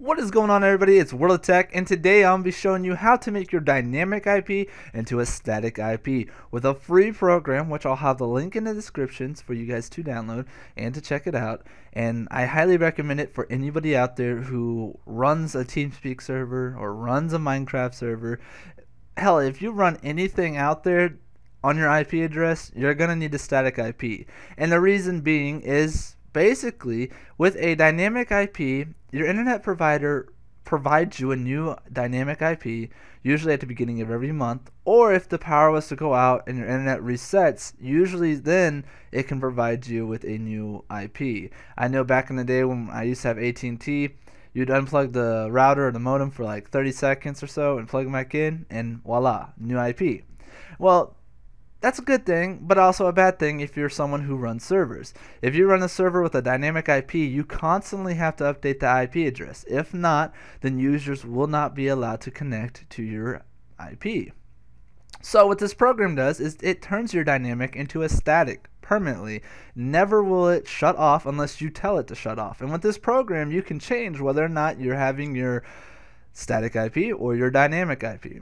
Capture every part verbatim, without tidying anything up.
What is going on, everybody? It's World of Tech, and today I'm going to be showing you how to make your dynamic I P into a static I P with a free program, which I'll have the link in the descriptions for you guys to download and to check it out. And I highly recommend it for anybody out there who runs a TeamSpeak server or runs a Minecraft server. Hell, if you run anything out there on your I P address, you're going to need a static I P. And the reason being is, basically, with a dynamic I P, your internet provider provides you a new dynamic I P, usually at the beginning of every month, or if the power was to go out and your internet resets, usually then it can provide you with a new I P. I know back in the day when I used to have A T and T, you'd unplug the router or the modem for like thirty seconds or so and plug them back in, and voila, new I P. Well, that's a good thing, but also a bad thing if you're someone who runs servers. If you run a server with a dynamic I P, you constantly have to update the I P address. If not, then users will not be allowed to connect to your I P. So what this program does is it turns your dynamic into a static permanently. Never will it shut off unless you tell it to shut off. And with this program, you can change whether or not you're having your static I P or your dynamic I P.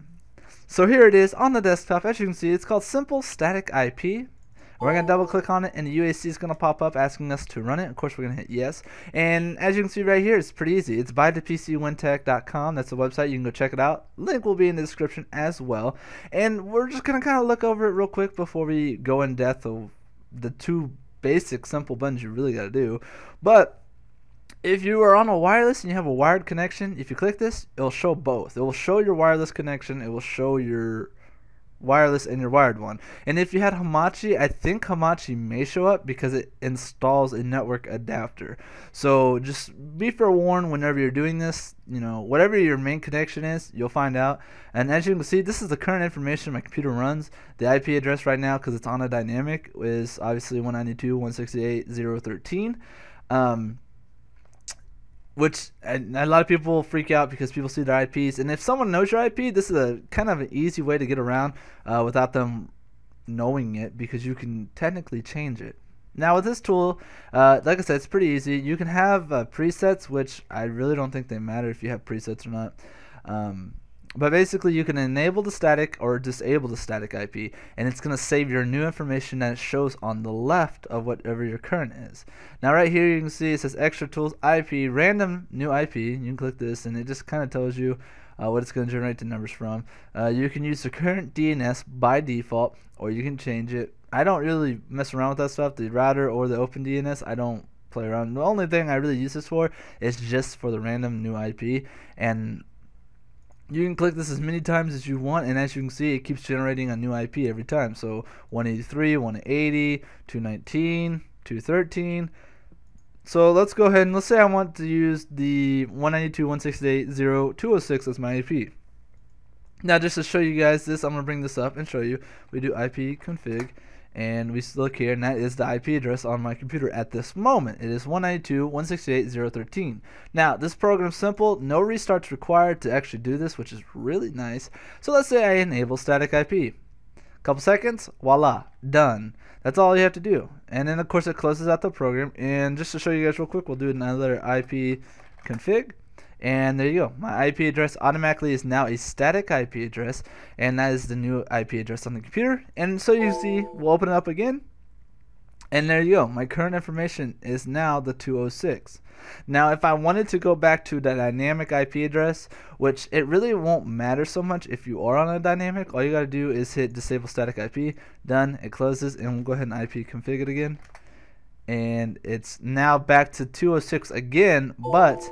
So here it is on the desktop. As you can see, it's called Simple Static I P. We're going to double click on it, and the U A C is going to pop up asking us to run it. Of course, we're going to hit yes. And as you can see right here, it's pretty easy. It's by the p c wintech dot com. That's the website. You can go check it out. Link will be in the description as well. And we're just going to kind of look over it real quick before we go in depth of the two basic simple buttons you really got to do. But if you are on a wireless and you have a wired connection, if you click this, it'll show both. It will show your wireless connection, it will show your wireless and your wired one. And if you had Hamachi, I think Hamachi may show up because it installs a network adapter. So just be forewarned whenever you're doing this, you know, whatever your main connection is, you'll find out. And as you can see, this is the current information my computer runs. The I P address right now, because it's on a dynamic, is obviously one ninety-two dot one sixty-eight dot zero dot thirteen. Um, Which a lot of people freak out because people see their I Ps, and if someone knows your I P, this is a kind of an easy way to get around uh, without them knowing it, because you can technically change it. Now with this tool, uh, like I said, it's pretty easy. You can have uh, presets, which I really don't think they matter if you have presets or not. Um, But basically, you can enable the static or disable the static I P, and it's going to save your new information that it shows on the left of whatever your current is. Now right here you can see it says extra tools, I P, random new I P. You can click this and it just kind of tells you uh, what it's going to generate the numbers from. Uh, you can use the current D N S by default, or you can change it. I don't really mess around with that stuff, the router or the open D N S. I don't play around. The only thing I really use this for is just for the random new I P, and you can click this as many times as you want, and as you can see, it keeps generating a new I P every time. So one eighty-three, one eighty, two nineteen, two thirteen. So let's go ahead and let's say I want to use the one ninety-two dot one sixty-eight dot zero dot two oh six as my I P. Now just to show you guys this, I'm going to bring this up and show you. We do I P config, and we look here, and that is the I P address on my computer at this moment. It is one ninety-two dot one sixty-eight dot zero dot thirteen. Now, this program's simple. No restarts required to actually do this, which is really nice. So let's say I enable static I P. Couple seconds, voila, done. That's all you have to do. And then, of course, it closes out the program. And just to show you guys real quick, we'll do another I P config. And there you go. My I P address automatically is now a static I P address, and that is the new I P address on the computer. And so you see, we'll open it up again, and there you go. My current information is now the two oh six. Now, if I wanted to go back to the dynamic I P address, which it really won't matter so much if you are on a dynamic, all you got to do is hit disable static I P. Done. It closes, and we'll go ahead and I P config it again. And it's now back to two oh six again, but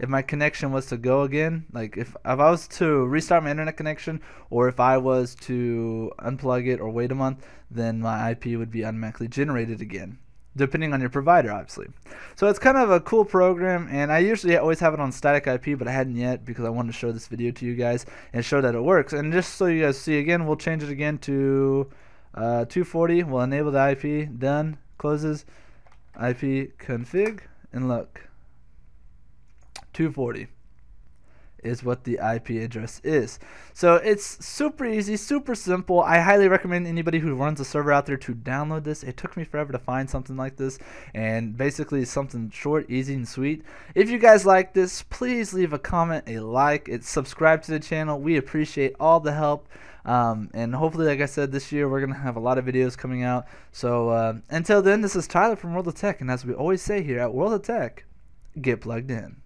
if my connection was to go again, like if, if I was to restart my internet connection, or if I was to unplug it or wait a month, then my I P would be automatically generated again, depending on your provider, obviously. So it's kind of a cool program, and I usually always have it on static I P, but I hadn't yet because I wanted to show this video to you guys and show that it works. And just so you guys see again, we'll change it again to uh, two forty. We'll enable the I P. Done. Closes. I P config. And look. two forty is what the I P address is. So it's super easy, super simple. I highly recommend anybody who runs a server out there to download this. It took me forever to find something like this, and basically something short, easy, and sweet. If you guys like this, please leave a comment, a like, and subscribe to the channel. We appreciate all the help. Um, and hopefully, like I said, this year we're going to have a lot of videos coming out. So uh, until then, this is Tyler from World of Tech, and as we always say here at World of Tech, get plugged in.